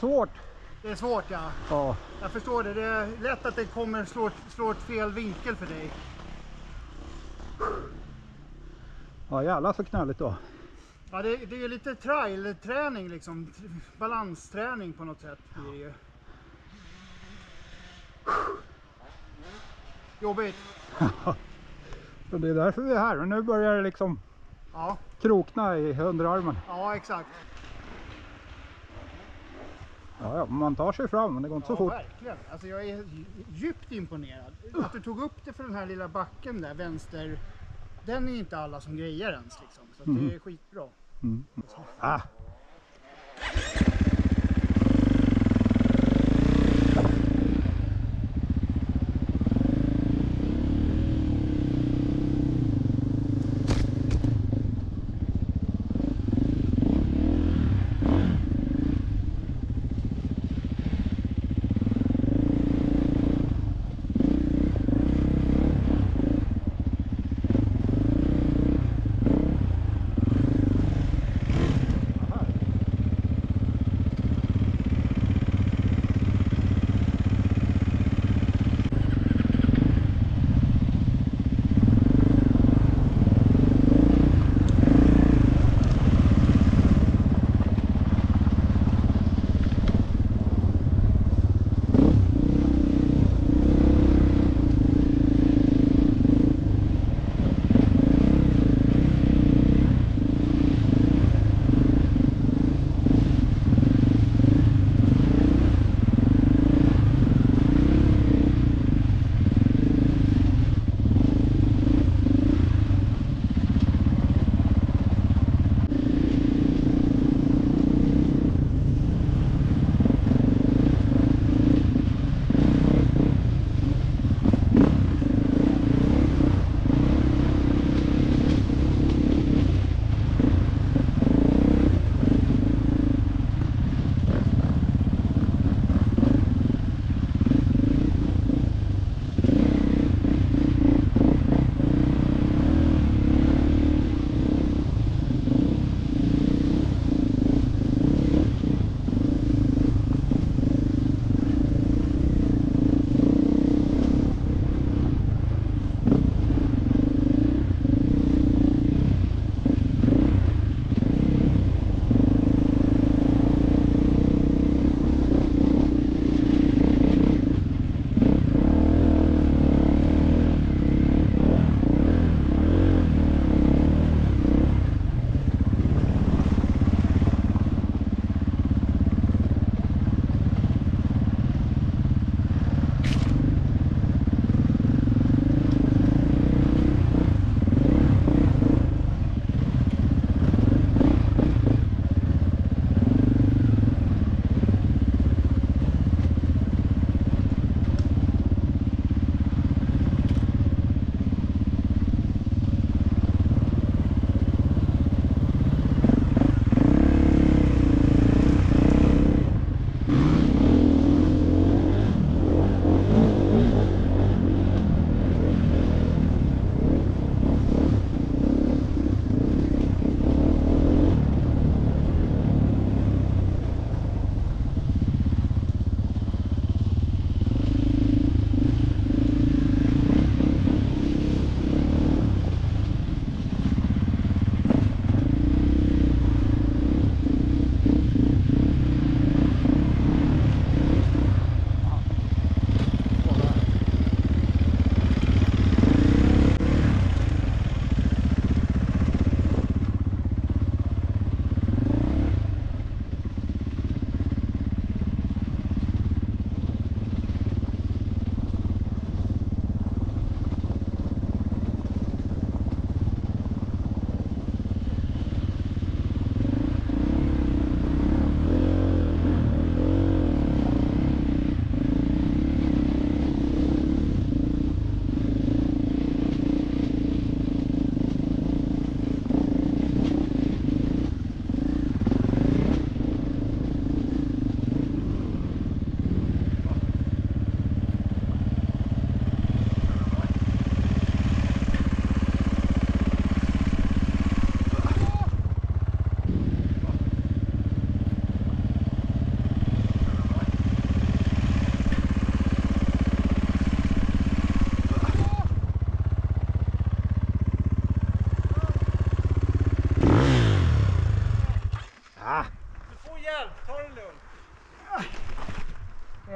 vara svårt. Det är svårt, ja. Ja. Jag förstår det. Det är lätt att det kommer slå ett fel vinkel för dig. Ja, jävlar så knalligt då. Ja, det är ju lite trail-träning liksom. Balansträning på något sätt blir det ju. Jobbigt. Så det är därför vi är här. Och nu börjar det liksom krokna i underarmen. Ja, exakt. Ja, man tar sig fram, men det går inte så fort. Ja, verkligen. Alltså, jag är djupt imponerad. Att du tog upp det för den här lilla backen där, vänster. Den är inte alla som grejer ens, liksom. Så det är skitbra. Mm. Ah.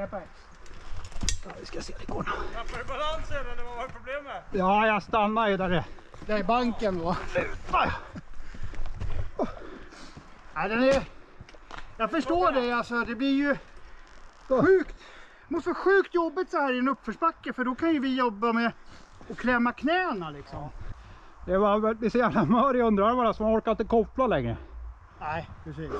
Epa. Ja, vi ska se det går. Tappar du balansen eller vad var problemet? Ja, jag stannar ju där. Det är banken då. Sluta! Ja, den är... Jag förstår det alltså, det blir ju sjukt. Det måste vara sjukt jobbigt så här i en uppförsbacke, för då kan ju vi jobba med att klämma knäna liksom. Ja. Det var det så jävla mör i underarmarna som orkar inte koppla längre. Nej, precis.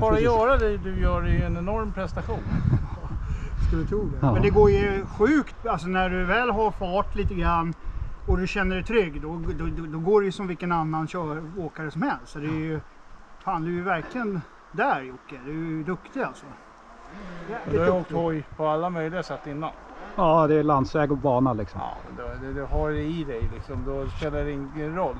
Bara att göra det du gör är ju en enorm prestation. Skulle tro det. Ja. Men det går ju sjukt, alltså när du väl har fart lite grann och du känner dig trygg, då går det ju som vilken annan åkare som helst. Så det är ju, fan du är ju verkligen där Jocke, du är ju duktig alltså. Du har ju åkt hoj på alla möjliga sätt innan. Ja, det är landsväg och bana liksom. Ja, du har det i dig liksom, då spelar det ingen roll.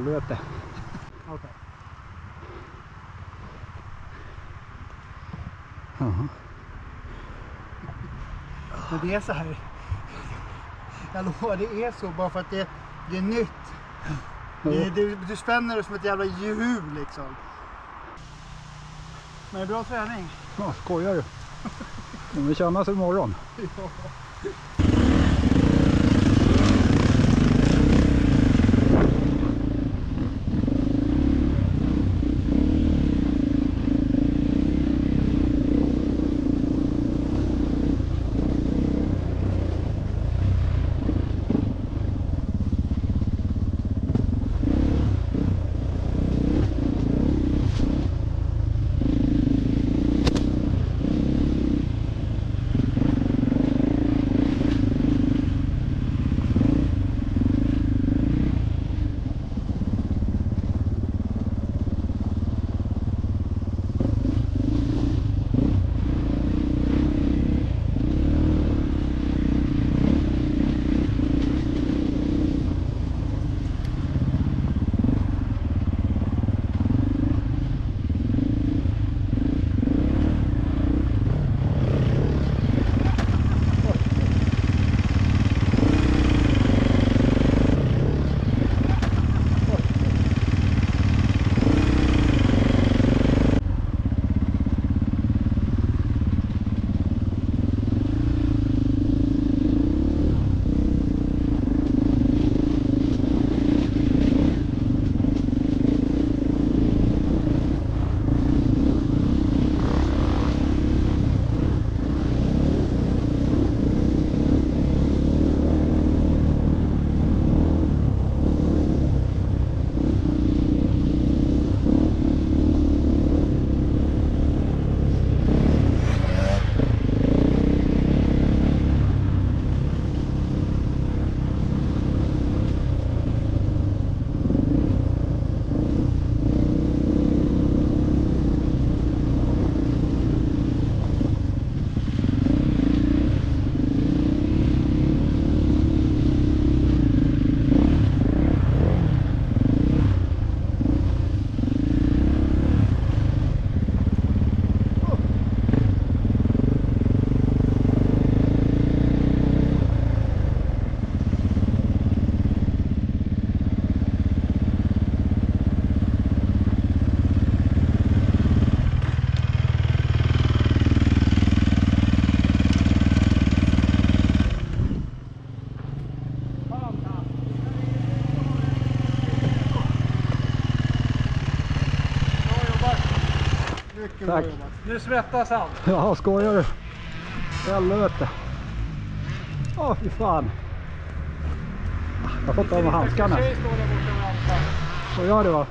kerran lyötte. Okay. Men det är så här. Jag lovar, det är så bara för att det är nytt. Du spänner dig som ett jävla hjul liksom. Men det är bra träning. Ja, skojar du. Men vi kännas imorgon. Ja. Tack. Nu svettas han. Ja, skojar du. Helvete. Åh, fy fan. Jag har fått av handskarna. Vad gör du va?